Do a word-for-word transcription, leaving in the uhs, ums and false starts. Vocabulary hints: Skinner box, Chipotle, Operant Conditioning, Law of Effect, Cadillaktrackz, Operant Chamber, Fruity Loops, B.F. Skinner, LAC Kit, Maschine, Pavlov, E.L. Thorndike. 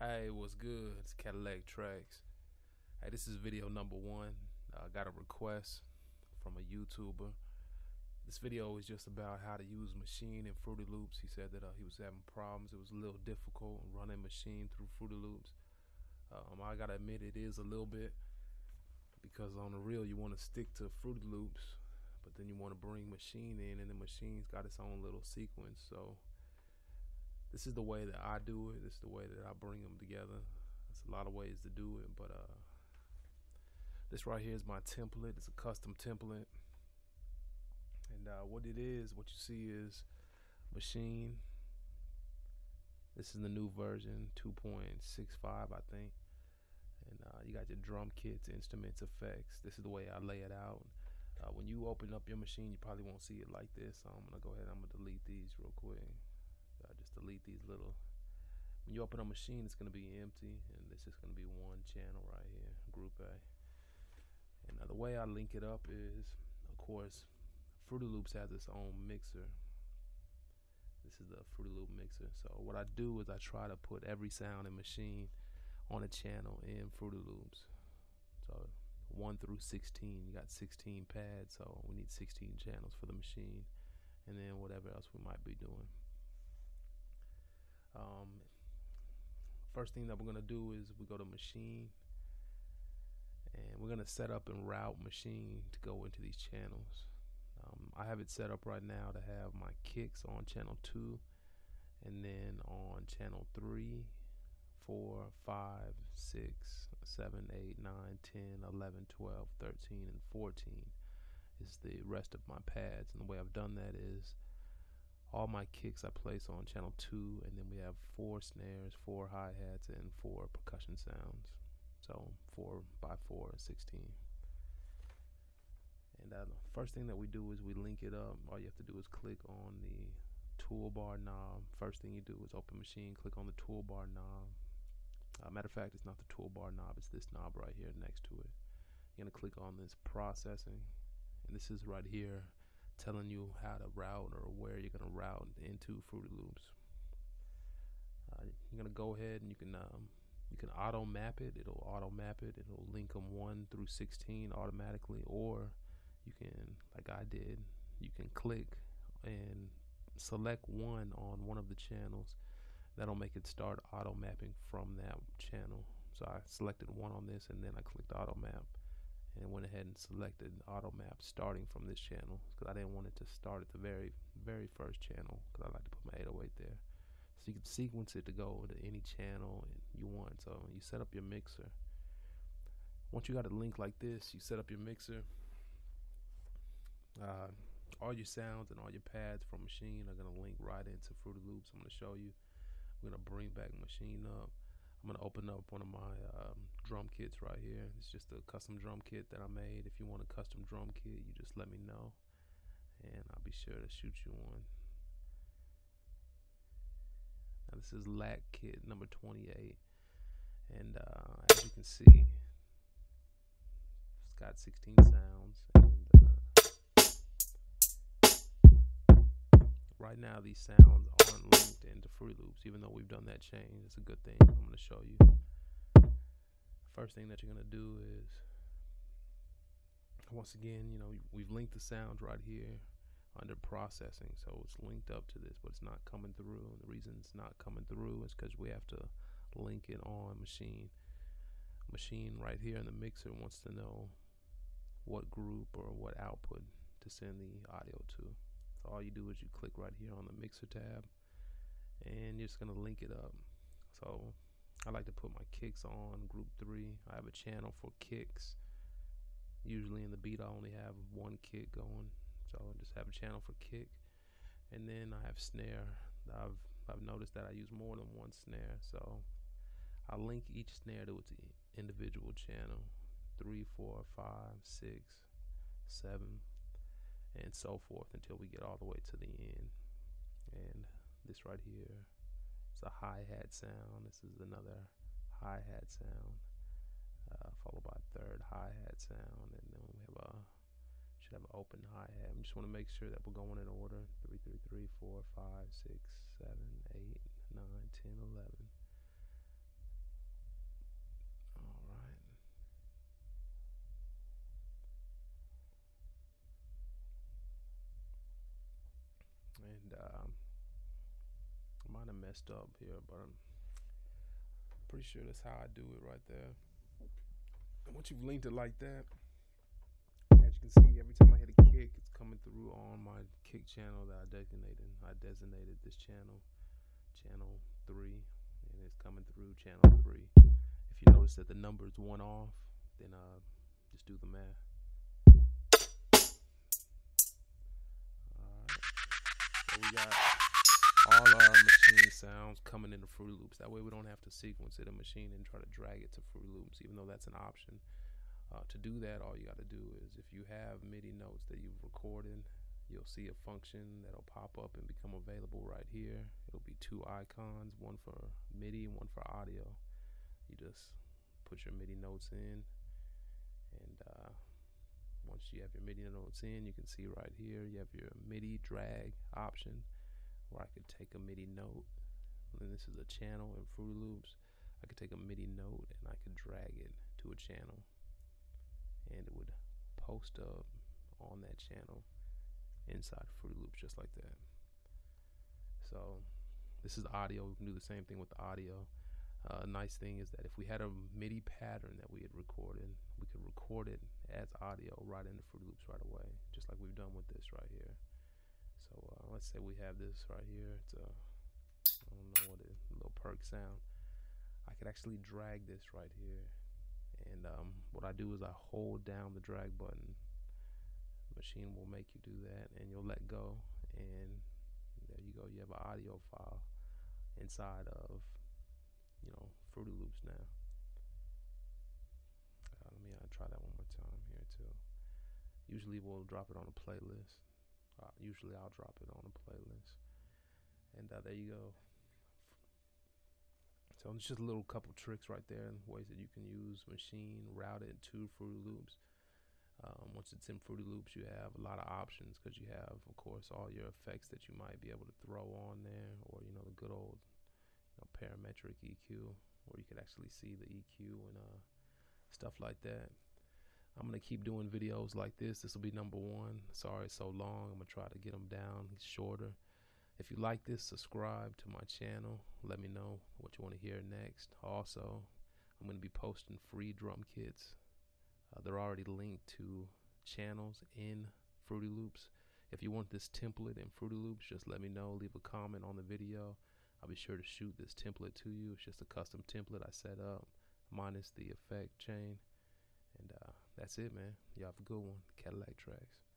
Hey, what's good? It's Cadillaktrackz. Hey, this is video number one. I uh, got a request from a YouTuber. This video is just about how to use Maschine and Fruity Loops. He said that uh, he was having problems. It was a little difficult running Maschine through Fruity Loops. Um, I gotta admit, it is a little bit, because on the real you want to stick to Fruity Loops, but then you want to bring Maschine in, and the Maschine's got its own little sequence. So this is the way that I do it. This is the way that I bring them together. There's a lot of ways to do it, but uh, this right here is my template. It's a custom template. And uh, what it is, what you see is Maschine. This is the new version, two point six five, I think. And uh, you got your drum kits, instruments, effects. This is the way I lay it out. Uh, when you open up your Maschine, you probably won't see it like this. So I'm gonna go ahead and I'm gonna delete these real quick. I just delete these little. When you open a Maschine, it's gonna be empty, and this is gonna be one channel right here, Group A. And now the way I link it up is, of course, Fruity Loops has its own mixer. This is the Fruity Loop mixer. So what I do is I try to put every sound in Maschine on a channel in Fruity Loops. So one through sixteen, you got sixteen pads, so we need sixteen channels for the Maschine, and then whatever else we might be doing. Um, first thing that we're gonna do is we go to Maschine, and we're gonna set up and route Maschine to go into these channels. Um, I have it set up right now to have my kicks on channel two, and then on channel three, four, five, six, seven, eight, nine, ten, eleven, twelve, thirteen, and fourteen is the rest of my pads. And the way I've done that is, all my kicks I place on channel two, and then we have four snares, four hi-hats, and four percussion sounds. So four by four is sixteen. And uh, the first thing that we do is we link it up. All you have to do is click on the toolbar knob. First thing you do is open Maschine, click on the toolbar knob. Uh, matter of fact, it's not the toolbar knob, it's this knob right here next to it. You're gonna click on this processing, and this is right here telling you how to route or where you're gonna route into Fruity Loops. Uh, you're gonna go ahead and you can um, you can auto map it. It'll auto map it. It'll link them one through sixteen automatically, or you can, like I did, you can click and select one on one of the channels. That'll make it start auto mapping from that channel. So I selected one on this, and then I clicked auto map, and went ahead and selected auto map starting from this channel, because I didn't want it to start at the very very first channel, because I like to put my eight oh eight there. So you can sequence it to go to any channel you want. So you set up your mixer. Once you got a link like this, you set up your mixer. Uh, all your sounds and all your pads from Maschine are going to link right into Fruity Loops. I'm going to show you. We're going to bring back Maschine up. I'm gonna open up one of my um, drum kits right here. It's just a custom drum kit that I made. If you want a custom drum kit, you just let me know, and I'll be sure to shoot you one. Now this is L A C Kit number twenty-eight, and uh, as you can see, it's got sixteen sounds. And, uh, right now, these sounds aren't linked into Fruity Loops, even though we've done that change. It's a good thing. I'm going to show you. First thing that you're going to do is, once again, you know, we've linked the sounds right here under processing, so it's linked up to this, but it's not coming through. And the reason it's not coming through is because we have to link it on Maschine. Maschine right here in the mixer wants to know what group or what output to send the audio to. So all you do is you click right here on the mixer tab, and you're just gonna link it up. So I like to put my kicks on group three. I have a channel for kicks. Usually in the beat I only have one kick going, so I just have a channel for kick. And then I have snare. I've I've noticed that I use more than one snare, so I link each snare to its individual channel, three, four, five, six, seven, and so forth until we get all the way to the end. And this right here is a hi-hat sound. This is another hi-hat sound, uh, followed by a third hi-hat sound, and then we have a should have an open hi-hat. We just want to make sure that we're going in order: three, three, three, four, five, six, seven, eight, nine, ten, eleven. messed up here, but I'm pretty sure that's how I do it right there. And once you've linked it like that, as you can see, every time I hit a kick, it's coming through on my kick channel that I designated. I designated this channel, channel three, and it's coming through channel three. If you notice that the number is one off, then uh, just do the math. We got all our Maschine sounds coming into Fruity Loops. That way we don't have to sequence it in Maschine and try to drag it to Fruity Loops, even though that's an option. Uh, to do that, all you got to do is, if you have MIDI notes that you've recorded, you'll see a function that'll pop up and become available right here. It'll be two icons, one for MIDI and one for audio. You just put your MIDI notes in, and uh, once you have your MIDI notes in, you can see right here you have your MIDI drag option, where I could take a MIDI note, and this is a channel in Fruity Loops. I could take a MIDI note and I could drag it to a channel, and it would post up on that channel inside Fruity Loops, just like that. So this is audio. We can do the same thing with the audio. A uh, nice thing is that if we had a MIDI pattern that we had recorded, we could record it as audio right into Fruity Loops right away, just like we've done with this right here. So uh, let's say we have this right here. It's a, I don't know what it is, a little perk sound. I could actually drag this right here, and um, what I do is I hold down the drag button. Maschine will make you do that, and you'll let go, and there you go. You have an audio file inside of, you know, Fruity Loops now. Uh, let me uh, try that one more time here too. Usually we'll drop it on a playlist. Uh, usually I'll drop it on a playlist. And uh, there you go. So it's just a little couple tricks right there, and ways that you can use Maschine, route it to Fruity Loops. Um, once it's in Fruity Loops, you have a lot of options, because you have, of course, all your effects that you might be able to throw on there, or, you know, the good old parametric E Q, where you could actually see the E Q and uh, stuff like that. I'm gonna keep doing videos like this. This will be number one. Sorry it's so long. I'm gonna try to get them down shorter. If you like this, subscribe to my channel. Let me know what you want to hear next. Also, I'm gonna be posting free drum kits. Uh, they're already linked to channels in Fruity Loops. If you want this template in Fruity Loops, just let me know. Leave a comment on the video. I'll be sure to shoot this template to you. It's just a custom template I set up, minus the effect chain. And uh, that's it, man. Y'all have a good one. Cadillaktrackz.